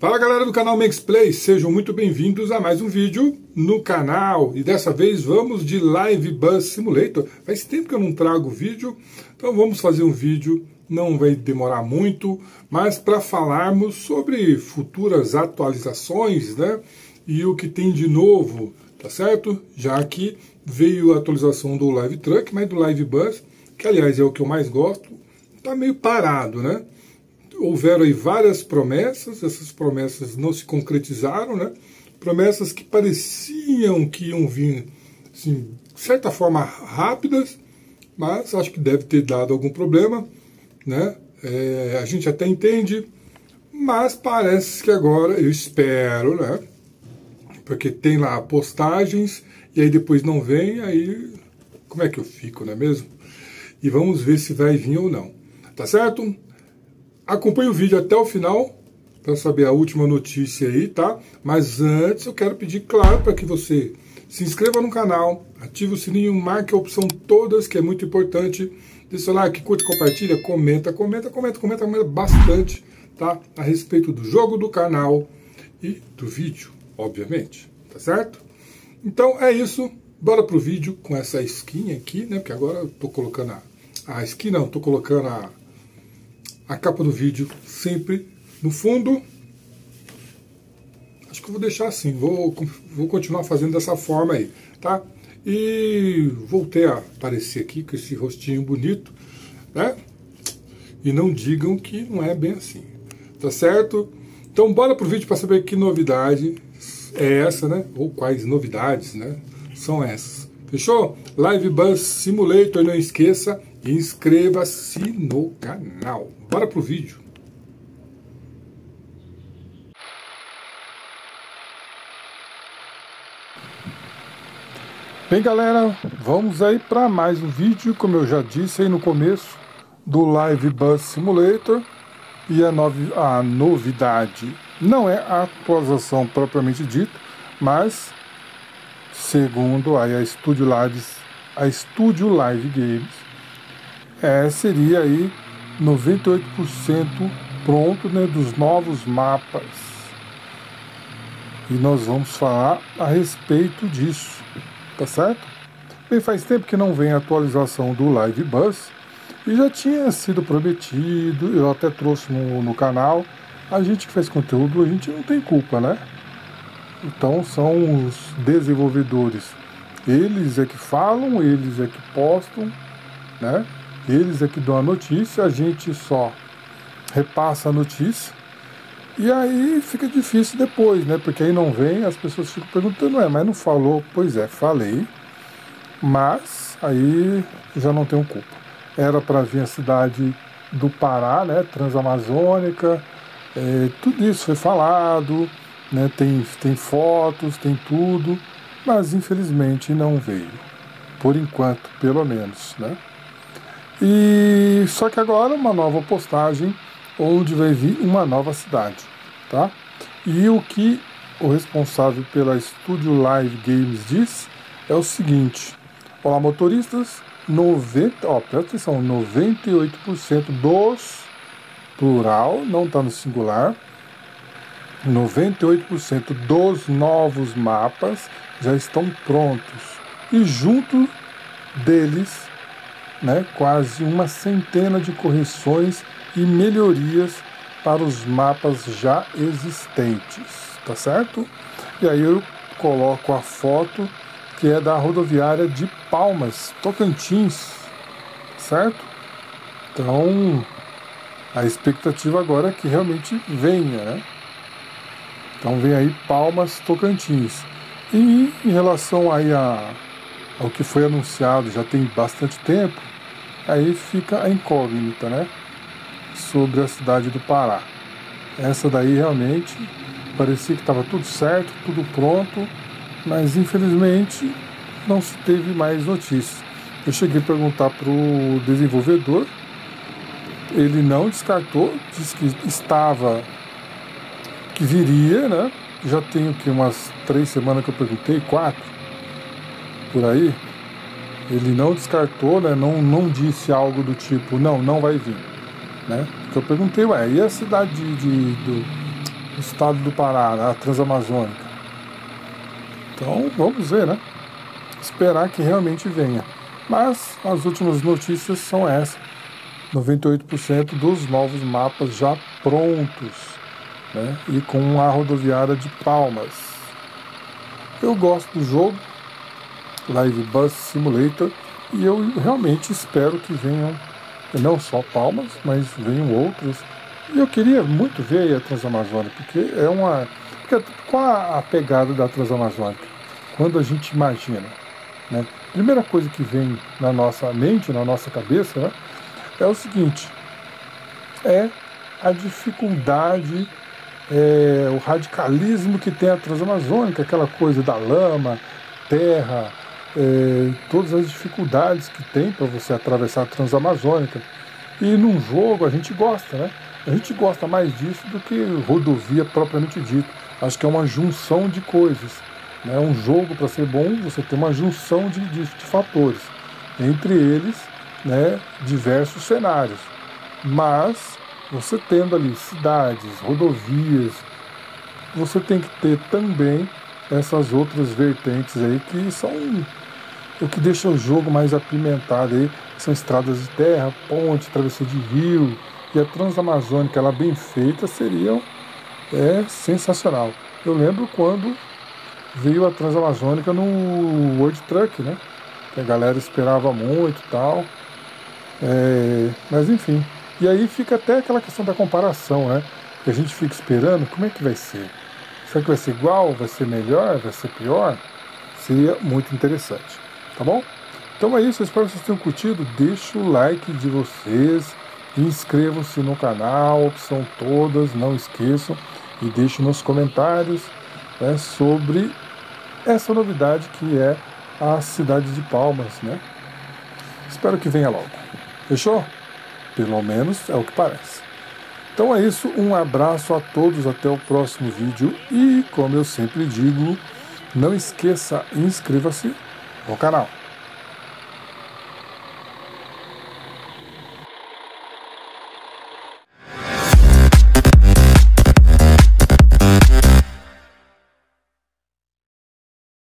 Fala galera do canal Menks Play, sejam muito bem-vindos a mais um vídeo no canal. E dessa vez vamos de Live Bus Simulator. Faz tempo que eu não trago vídeo, então vamos fazer um vídeo, não vai demorar muito, mas para falarmos sobre futuras atualizações, né? E o que tem de novo, tá certo? Já que veio a atualização do Live Truck, mas do Live Bus, que aliás é o que eu mais gosto, tá meio parado, né? Houveram aí várias promessas, essas promessas não se concretizaram, né? Promessas que pareciam que iam vir, assim, de certa forma, rápidas, mas acho que deve ter dado algum problema, né? A gente até entende, mas parece que agora, eu espero, né? Porque tem lá postagens, e aí depois não vem, aí como é que eu fico, não é mesmo? E vamos ver se vai vir ou não, tá certo? Acompanhe o vídeo até o final para saber a última notícia aí, tá? Mas antes eu quero pedir, claro, para que você se inscreva no canal, ative o sininho, marque a opção todas, que é muito importante. Deixe seu like, curte, compartilha, comenta bastante, tá? A respeito do jogo, do canal e do vídeo, obviamente, tá certo? Então é isso, bora pro vídeo com essa skin aqui, né? Porque agora eu tô colocando a capa do vídeo sempre no fundo. Acho que eu vou deixar assim, vou continuar fazendo dessa forma aí, tá? E voltei a aparecer aqui com esse rostinho bonito, né? E não digam que não é bem assim, tá certo? Então bora pro vídeo para saber que novidade é essa, né? Ou quais novidades, né, são essas. Fechou? Live Bus Simulator, não esqueça, inscreva-se no canal. Bora pro vídeo. Bem galera, vamos aí para mais um vídeo, como eu já disse aí no começo, do Live Bus Simulator. E a novidade não é a atualização propriamente dita, mas segundo aí a Studio Live Games, seria aí 98% pronto, né, dos novos mapas. E nós vamos falar a respeito disso, tá certo? Bem, faz tempo que não vem a atualização do Live Bus e já tinha sido prometido, eu até trouxe no canal. A gente que faz conteúdo, a gente não tem culpa, né? Então são os desenvolvedores, eles é que falam, eles é que postam, né? Eles é que dão a notícia, a gente só repassa a notícia. E aí fica difícil depois, né? Porque aí não vem, as pessoas ficam perguntando, mas não falou? Pois é, falei, mas aí já não tenho culpa. Era para vir a cidade do Pará, né? Transamazônica, tudo isso foi falado, né? Tem fotos, tem tudo, mas infelizmente não veio. Por enquanto, pelo menos, né? E só que agora uma nova postagem onde vai vir uma nova cidade, tá? E o que o responsável pela Studio Live Games diz é o seguinte: olá motoristas, presta atenção, 98% dos, plural, não está no singular, 98% dos novos mapas já estão prontos e junto deles, né, quase uma centena de correções e melhorias para os mapas já existentes, tá certo? E aí eu coloco a foto que é da rodoviária de Palmas, Tocantins, certo? Então a expectativa agora é que realmente venha, né? Então vem aí Palmas, Tocantins. E em relação aí ao que foi anunciado já tem bastante tempo, aí fica a incógnita, né, sobre a cidade do Pará. Essa daí realmente parecia que estava tudo certo, tudo pronto, mas infelizmente não se teve mais notícias. Eu cheguei a perguntar para o desenvolvedor, ele não descartou, disse que estava, que viria, né? Já tem o que, umas 3 semanas que eu perguntei, 4? Por aí, ele não descartou, né? Não disse algo do tipo, não vai vir, né? Porque eu perguntei, e a cidade no estado do Pará, a Transamazônica. Então vamos ver, né? Esperar que realmente venha. Mas as últimas notícias são essas. 98% dos novos mapas já prontos, né? E com a rodoviária de Palmas. Eu gosto do jogo Live Bus Simulator e eu realmente espero que venham não só Palmas, mas venham outros. E eu queria muito ver aí a Transamazônica, porque é uma... Qual a pegada da Transamazônica? Quando a gente imagina, né? Primeira coisa que vem na nossa mente, na nossa cabeça, né? É o seguinte, é a dificuldade, o radicalismo que tem a Transamazônica, aquela coisa da lama, terra, todas as dificuldades que tem para você atravessar a Transamazônica. E num jogo a gente gosta, né? A gente gosta mais disso do que rodovia propriamente dito. Acho que é uma junção de coisas, né? Um jogo, para ser bom, você tem uma junção de fatores. Entre eles, né, diversos cenários, mas você tendo ali cidades, rodovias, você tem que ter também essas outras vertentes aí que são o que deixa o jogo mais apimentado aí, são estradas de terra, ponte, travessia de rio, e a Transamazônica, ela bem feita, seria sensacional. Eu lembro quando veio a Transamazônica no World Truck, né, que a galera esperava muito e tal. Mas enfim, e aí fica até aquela questão da comparação, né? Que a gente fica esperando, como é que vai ser? Será que vai ser igual? Vai ser melhor? Vai ser pior? Seria muito interessante, tá bom? Então é isso, eu espero que vocês tenham curtido. Deixa o like de vocês, inscrevam-se no canal, opção todas, não esqueçam, e deixem nos comentários, né, sobre essa novidade que é a cidade de Palmas, né? Espero que venha logo. Fechou? Pelo menos é o que parece. Então é isso, um abraço a todos, até o próximo vídeo e, como eu sempre digo, não esqueça, inscreva-se no canal.